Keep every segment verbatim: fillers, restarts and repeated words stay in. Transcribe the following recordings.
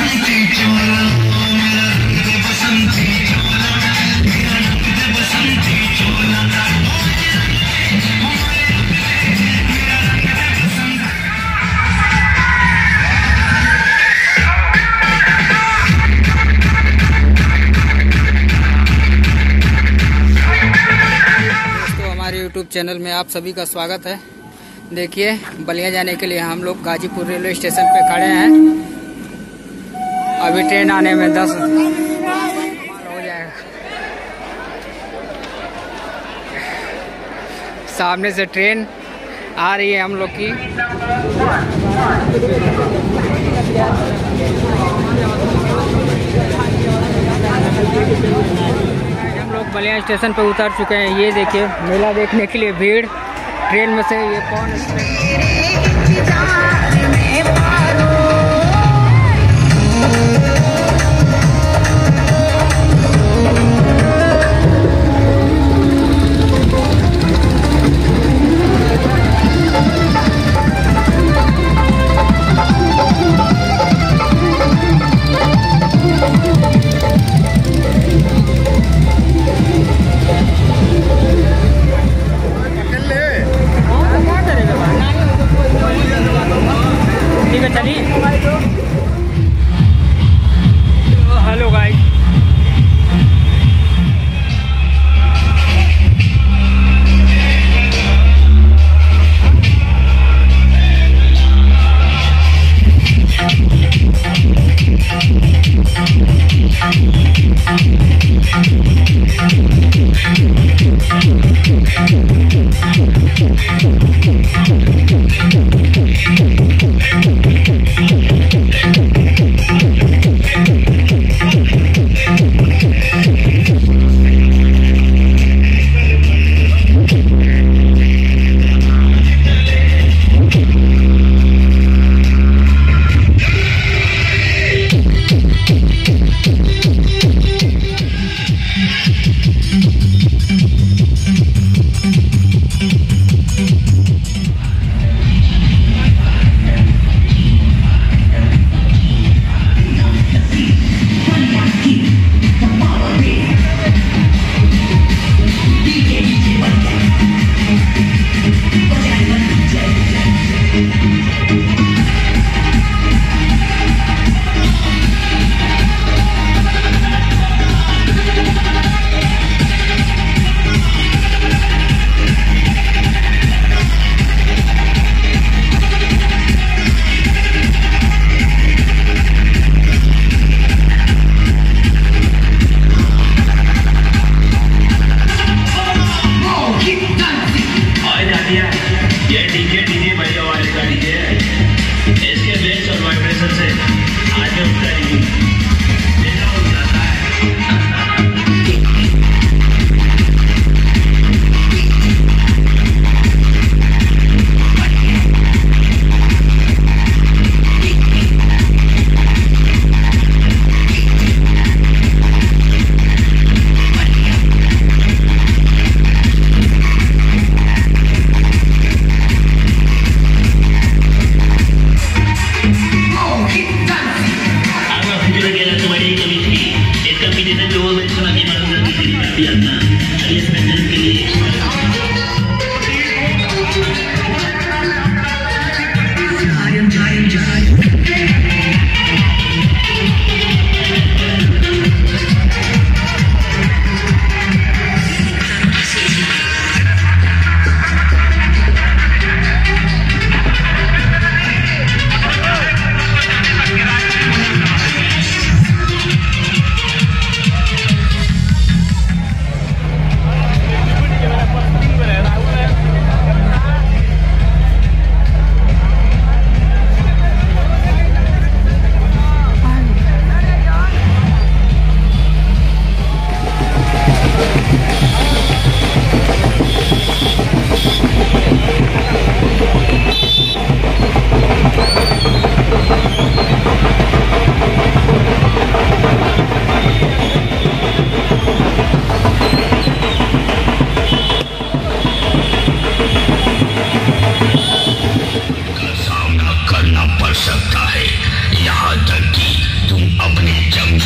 YouTube channel में आप सभी का स्वागत है। देखिए बलिया जाने के लिए हम लोग गाजीपुर रेलवे स्टेशन पे खड़े हैं। अभी ट्रेन आने में दस हो जाएगा। सामने से ट्रेन आ रही है हम लोग की। हम लोग बलिया स्टेशन पे उतर चुके हैं। ये देखिए मेला देखने के लिए भीड़ ट्रेन में से। ये कौन I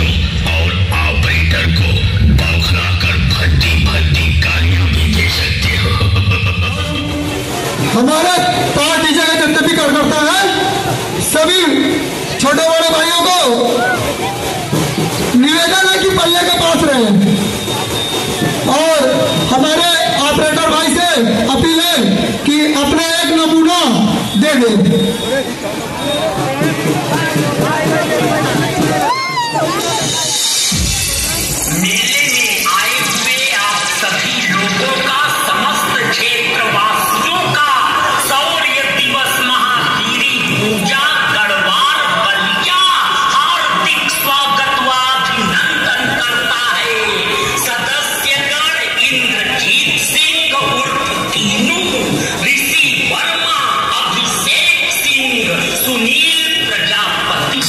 बच्चों और ऑपरेटर को बौखला कर भद्दी भद्दी गालियां भी दे सकते हो। हमारा पार्टी जगह जनतबी कर करता है। सभी छोटे बड़े भाइयों को निवेदन है कि बल्ले के पास रहें और हमारे ऑपरेटर भाई से अपील है कि अपना एक नमूना दे दें। मेले में आए हुए आप सभी लोगों का समस्त क्षेत्रवासियों का शौर्य दिवस महावीरी पूजा गढ़वाल बलिया हार्दिक स्वागत व अभिनंदन करता है। सदस्यगण इंद्रजीत सिंह उर्फ तीनू, ऋषि वर्मा, अभिषेक सिंह, सुनील प्रजापति।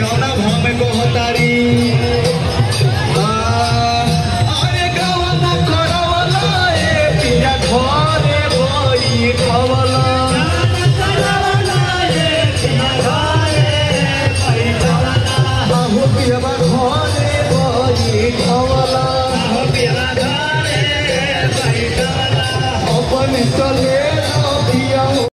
गौना भाम को हतारी अरे गौना करवला ए पिया घरे भई खवला करवला ए पिया घरे भई खवला बाहु पिया घरे भई खवला बाहु पिया घरे भई खवला अपन चले।